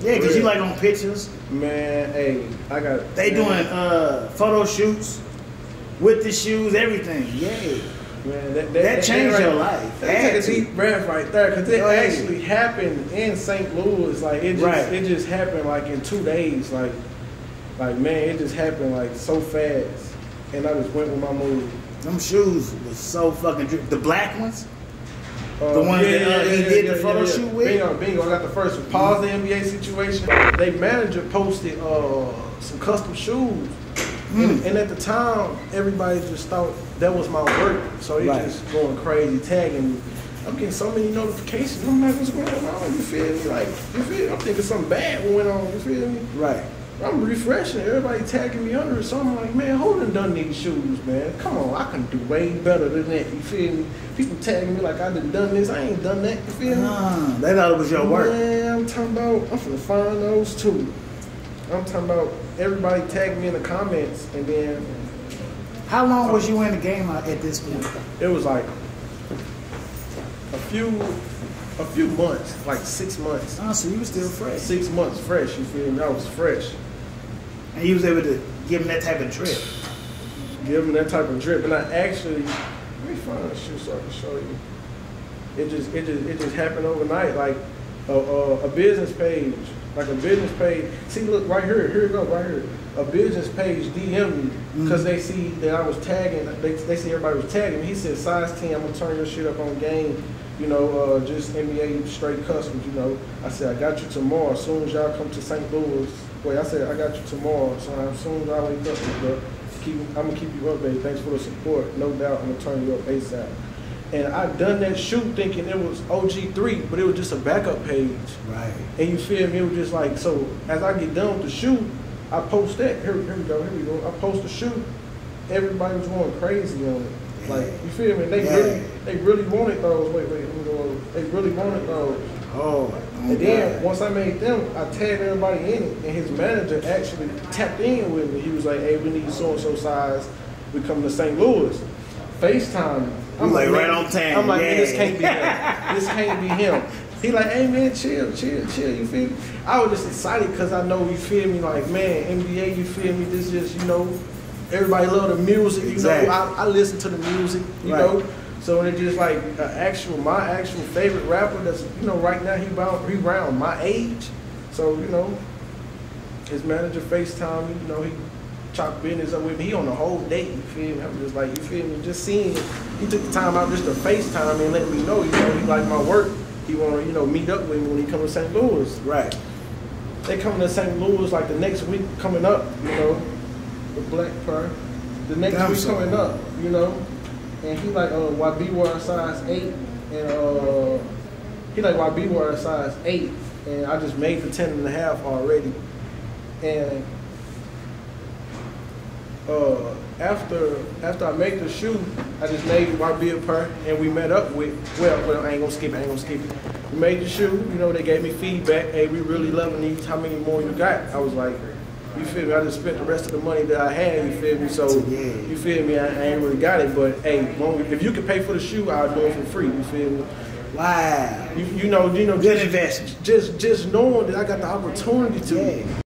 Yeah, because you like on pictures. Man, hey, I got... They doing photo shoots with the shoes, everything. Yeah. Man, that changed your life. That's like a deep breath right there, because it actually happened in St. Louis. Like it just happened like in 2 days. Like man, it just happened like so fast, and I just went with my mood. Them shoes was so fucking the black ones. The ones that he did the photo shoot with. Bingo, I got the first one. Pause the NBA situation. They manager posted some custom shoes. And at the time, everybody just thought that was my work. So it just going crazy, tagging me. I'm getting so many notifications. I'm like, what's going on? You feel me? Like, you feel me? I'm thinking something bad went on. You feel me? Right. I'm refreshing. Everybody tagging me under it. So I'm like, man, who done these shoes, man? Come on, I can do way better than that. You feel me? People tagging me like I done this. I ain't done that. You feel me? They thought it was your work. Man, I'm talking about, I'm finna find those too. I'm talking about everybody tagging me in the comments, and then. How long was you in the game at this point? It was like a few months, like 6 months. Oh, so you was still fresh. 6 months fresh, you feel me? I was fresh. And you was able to give him that type of drip. Give him that type of drip, and I actually let me find a shoe so I can show you. It just happened overnight, like a business page. Like a business page, see look right here, here it goes, right here. A business page DM'd me because they see that I was tagging, they see everybody was tagging me. He said, size 10, I'm going to turn your shit up on game, you know, just NBA straight customs, you know. I said, I got you tomorrow, as soon as y'all come to St. Louis. Wait, I said, I got you tomorrow, so as soon as I wake up, I'm going to keep you updated. Thanks for the support, no doubt, I'm going to turn you up ASAP. And I done that shoot thinking it was OG3, but it was just a backup page. Right. And you feel me? It was just like, so as I get done with the shoot, I post that. Here we go. I post the shoot. Everybody was going crazy on it. Like, you feel me? They really wanted those. Wait, let me go. They really wanted those. Oh. And then once I made them, I tagged everybody in it. And his manager actually tapped in with me. He was like, hey, we need so-and-so size. We coming to St. Louis. FaceTime. I'm like, right on time. I'm like, man, this can't be him. This can't be him. He like, hey, man, chill, you feel me? I was just excited because I know, you feel me, like, man, NBA, you feel me, this just, you know, everybody love the music, you know, I listen to the music, you know, so it's just like my actual favorite rapper that's, you know, right now he around my age, so, you know, his manager FaceTime, you know, he chopped business up with me. He on the whole day, you feel me? I'm just like, you feel me? Just seeing, he took the time out just to FaceTime and let me know, you know, he like my work. He wanna, you know, meet up with me when he come to St. Louis. Right. They coming to St. Louis like the next week coming up, you know, the black part. The next week coming up, you know. And he like, YB wore a size 8, and he like YB wore a size 8, and I just made the 10.5 already. And after I made the shoe, I just made YB a pair, and we met up with, well, I ain't gonna skip it. We made the shoe, you know, they gave me feedback, hey, we really loving these, how many more you got? I was like, you feel me, I just spent the rest of the money that I had, you feel me, so, you feel me, I ain't really got it, but hey, if you could pay for the shoe, I'll do it for free, you feel me? Wow. You know, good investment. Just knowing that I got the opportunity to.